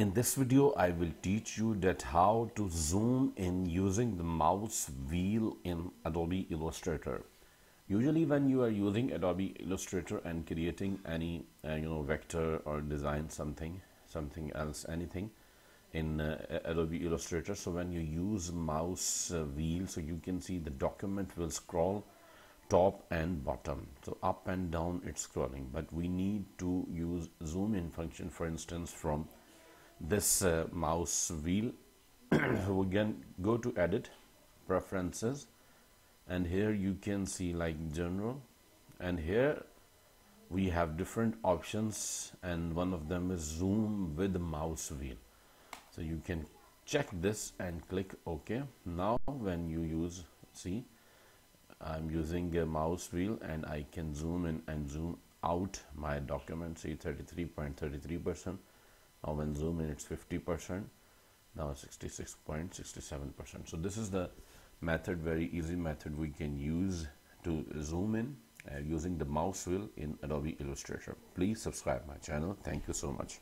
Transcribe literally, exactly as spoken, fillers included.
In this video, I will teach you that how to zoom in using the mouse wheel in Adobe Illustrator. Usually when you are using Adobe Illustrator and creating any uh, you know vector or design something, something else, anything in uh, Adobe Illustrator. So when you use mouse uh, wheel, so you can see the document will scroll top and bottom, so up and down it's scrolling, but we need to use zoom in function, for instance, from this uh, mouse wheel. We can go to edit, preferences, and here you can see like general, and here we have different options, and one of them is zoom with the mouse wheel. So you can check this and click OK. Now when you use, see, I'm using a mouse wheel and I can zoom in and zoom out my document. See, thirty-three point three three percent. Now when zoom in, it's fifty percent, now sixty-six point six seven percent. So this is the method, very easy method we can use to zoom in uh, using the mouse wheel in Adobe Illustrator. Please subscribe my channel. Thank you so much.